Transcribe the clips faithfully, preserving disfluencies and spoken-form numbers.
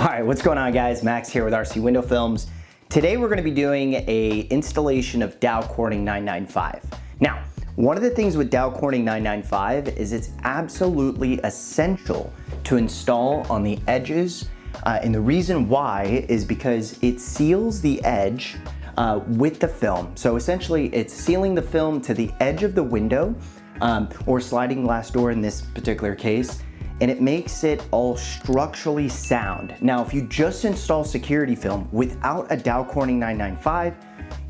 All right, what's going on guys? Max here with R C Window Films. Today we're gonna be doing a installation of Dow Corning nine ninety-five. Now, one of the things with Dow Corning nine ninety-five is it's absolutely essential to install on the edges. Uh, and the reason why is because it seals the edge uh, with the film. So essentially it's sealing the film to the edge of the window um, or sliding glass door in this particular case. And it makes it all structurally sound. Now, if you just install security film without a Dow Corning nine ninety-five,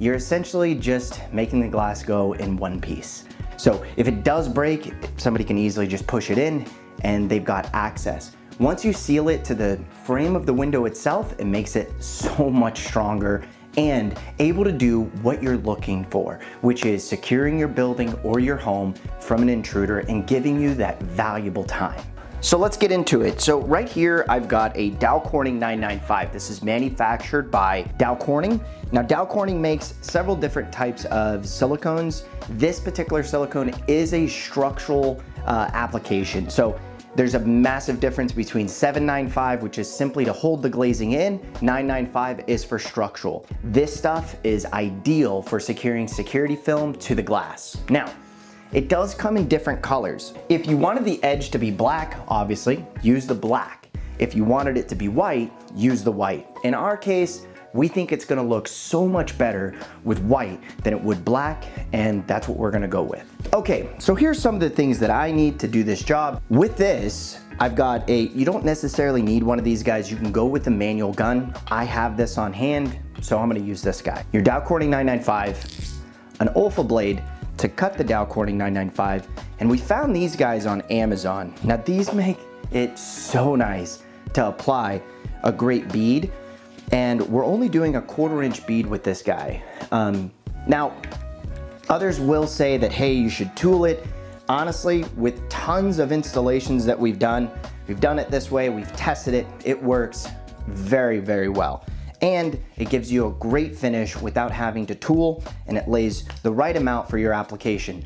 you're essentially just making the glass go in one piece. So if it does break, somebody can easily just push it in and they've got access. Once you seal it to the frame of the window itself, it makes it so much stronger and able to do what you're looking for, which is securing your building or your home from an intruder and giving you that valuable time. So let's get into it. So right here, I've got a Dow Corning nine ninety-five. This is manufactured by Dow Corning. Now Dow Corning makes several different types of silicones. This particular silicone is a structural uh, application. So there's a massive difference between seven ninety-five, which is simply to hold the glazing in, nine ninety-five is for structural. This stuff is ideal for securing security film to the glass. Now, it does come in different colors. If you wanted the edge to be black, obviously, use the black. If you wanted it to be white, use the white. In our case, we think it's gonna look so much better with white than it would black, and that's what we're gonna go with. Okay, so here's some of the things that I need to do this job. With this, I've got a, you don't necessarily need one of these guys, you can go with the manual gun. I have this on hand, so I'm gonna use this guy. Your Dow Corning nine ninety-five, an Olfa blade, to cut the Dow Corning nine ninety-five, and we found these guys on Amazon. Now these make it so nice to apply a great bead, and we're only doing a quarter inch bead with this guy. Um, now, others will say that, hey, you should tool it. Honestly, with tons of installations that we've done, we've done it this way, we've tested it, it works very, very well. And it gives you a great finish without having to tool, and it lays the right amount for your application.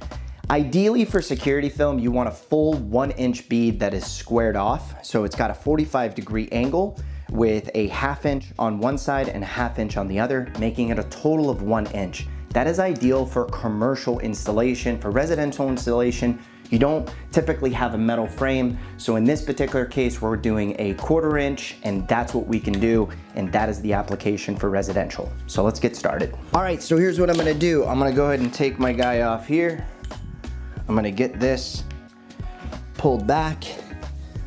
Ideally for security film, you want a full one inch bead that is squared off. So it's got a forty-five degree angle with a half inch on one side and a half inch on the other, making it a total of one inch. That is ideal for commercial installation. For residential installation, you don't typically have a metal frame. So in this particular case, we're doing a quarter inch, and that's what we can do. And that is the application for residential. So let's get started. All right, so here's what I'm gonna do. I'm gonna go ahead and take my guy off here. I'm gonna get this pulled back.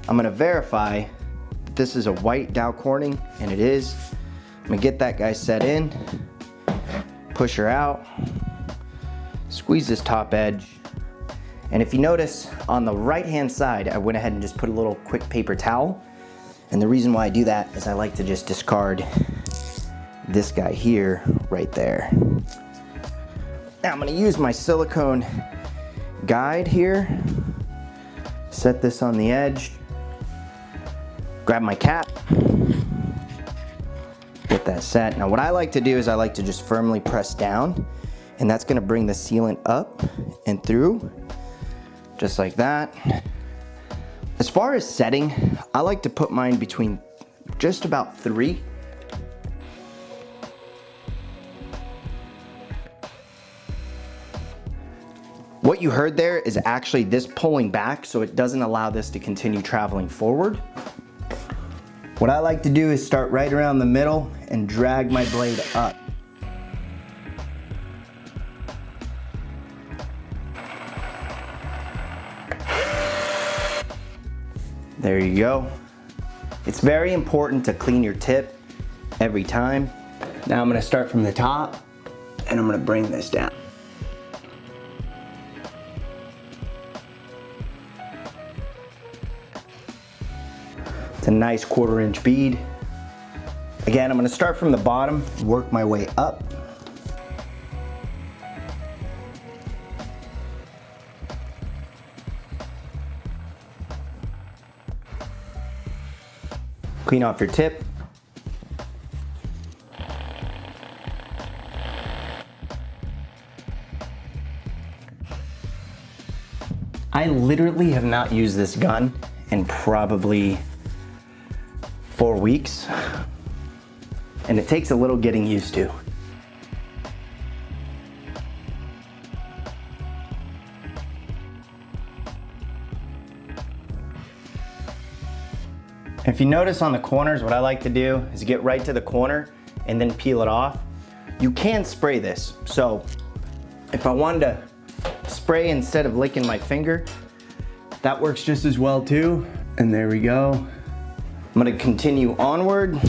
I'm gonna verify that this is a white Dow Corning, and it is. I'm gonna get that guy set in. Push her out, squeeze this top edge. And if you notice on the right-hand side, I went ahead and just put a little quick paper towel. And the reason why I do that is I like to just discard this guy here, right there. Now I'm gonna use my silicone guide here, set this on the edge, grab my cap, get that set. Now what I like to do is I like to just firmly press down, and that's gonna bring the sealant up and through, just like that. As far as setting, I like to put mine between just about three. What you heard there is actually this pulling back, so it doesn't allow this to continue traveling forward. What I like to do is start right around the middle and drag my blade up. There you go. It's very important to clean your tip every time. Now I'm gonna start from the top and I'm gonna bring this down. It's a nice quarter inch bead. Again, I'm gonna start from the bottom, work my way up. Clean off your tip. I literally have not used this gun in probably four weeks, and it takes a little getting used to. If you notice on the corners, what I like to do is get right to the corner and then peel it off. You can spray this. So if I wanted to spray instead of licking my finger, that works just as well too. And there we go. I'm gonna continue onward.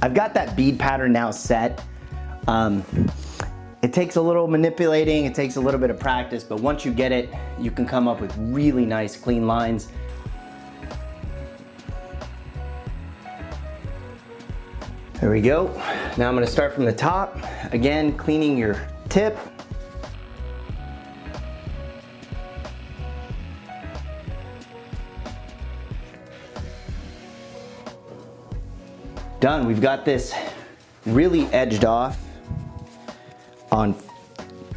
I've got that bead pattern now set. Um, it takes a little manipulating, it takes a little bit of practice, but once you get it, you can come up with really nice clean lines. There we go. Now I'm going to start from the top. Again, cleaning your tip. Done. We've got this really edged off on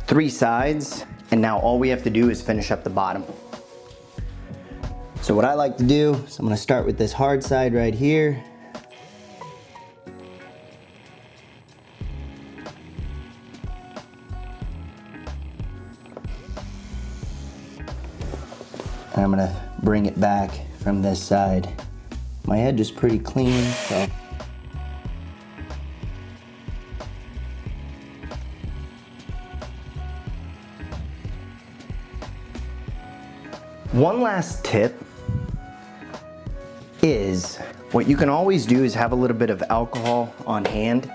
three sides. And now all we have to do is finish up the bottom. So what I like to do is I'm going to start with this hard side right here. I'm gonna bring it back from this side. My edge is pretty clean, so. One last tip is, what you can always do is have a little bit of alcohol on hand.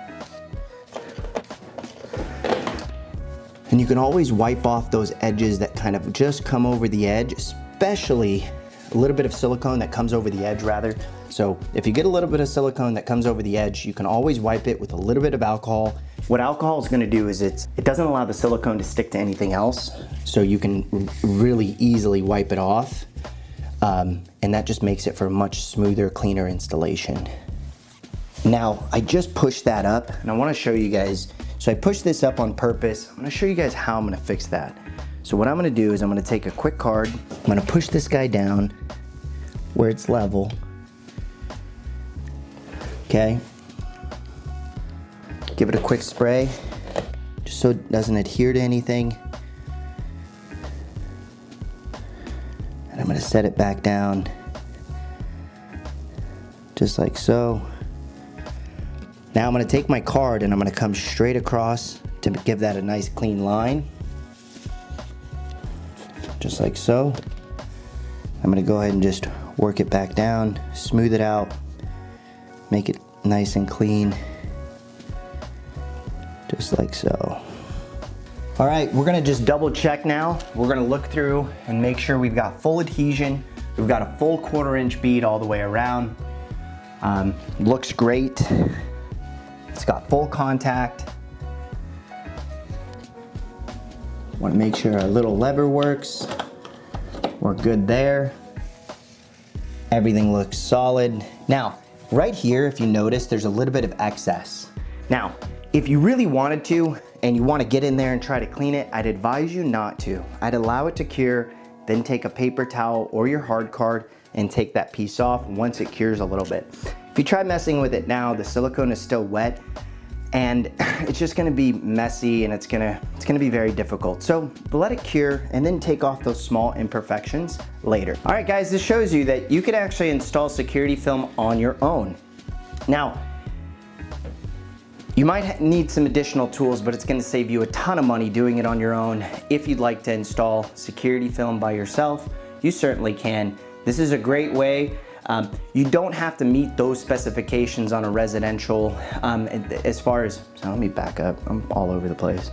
And you can always wipe off those edges that kind of just come over the edge, especially a little bit of silicone that comes over the edge rather. So if you get a little bit of silicone that comes over the edge, you can always wipe it with a little bit of alcohol. What alcohol is gonna do is it's, it doesn't allow the silicone to stick to anything else. So you can really easily wipe it off. Um, and that just makes it for a much smoother, cleaner installation. Now, I just pushed that up and I wanna show you guys. So I pushed this up on purpose. I'm gonna show you guys how I'm gonna fix that. So what I'm gonna do is I'm gonna take a quick card, I'm gonna push this guy down where it's level, okay? Give it a quick spray, just so it doesn't adhere to anything. And I'm gonna set it back down, just like so. Now I'm gonna take my card and I'm gonna come straight across to give that a nice clean line. Just like so. I'm gonna go ahead and just work it back down, smooth it out, make it nice and clean, just like so. All right, we're gonna just double check now. We're gonna look through and make sure we've got full adhesion. We've got a full quarter inch bead all the way around. Um, looks great. It's got full contact. Want to make sure our little lever works. We're good there. Everything looks solid. Now, right here, if you notice, there's a little bit of excess. Now, if you really wanted to, and you want to get in there and try to clean it, I'd advise you not to. I'd allow it to cure, then take a paper towel or your hard card and take that piece off once it cures a little bit. If you try messing with it now, the silicone is still wet, and it's just gonna be messy and it's gonna, it's gonna be very difficult. So let it cure and then take off those small imperfections later. All right guys, this shows you that you can actually install security film on your own. Now, you might need some additional tools, but it's gonna save you a ton of money doing it on your own. If you'd like to install security film by yourself, you certainly can. This is a great way. Um, you don't have to meet those specifications on a residential, um, as far as, so let me back up, I'm all over the place.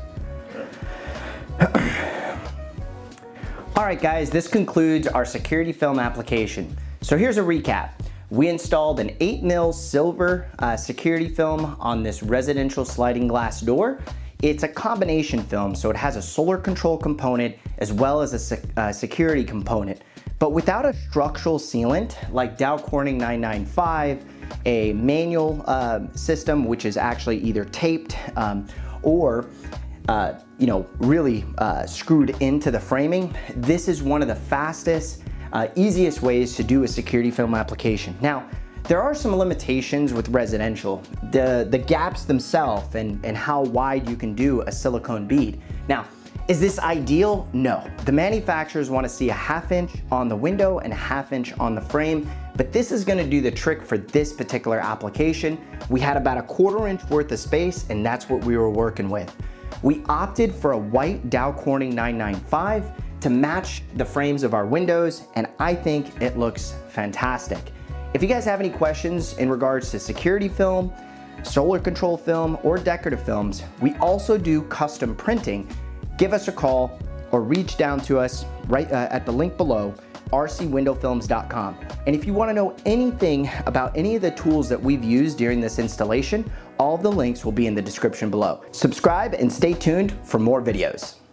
All right guys, this concludes our security film application. So here's a recap. We installed an eight mil silver uh, security film on this residential sliding glass door. It's a combination film, so it has a solar control component as well as a sec uh, security component. But without a structural sealant like Dow Corning nine ninety-five, a manual uh, system, which is actually either taped um, or uh, you know, really uh, screwed into the framing, this is one of the fastest, uh, easiest ways to do a security film application. Now, There are some limitations with residential, the, the gaps themselves and, and how wide you can do a silicone bead. Now, is this ideal? No. The manufacturers want to see a half inch on the window and a half inch on the frame, but this is going to do the trick for this particular application. We had about a quarter inch worth of space and that's what we were working with. We opted for a white Dow Corning nine ninety-five to match the frames of our windows, and I think it looks fantastic. If you guys have any questions in regards to security film, solar control film, or decorative films, we also do custom printing. Give us a call or reach down to us right uh, at the link below, R C window films dot com. And if you want to know anything about any of the tools that we've used during this installation, all of the links will be in the description below. Subscribe and stay tuned for more videos.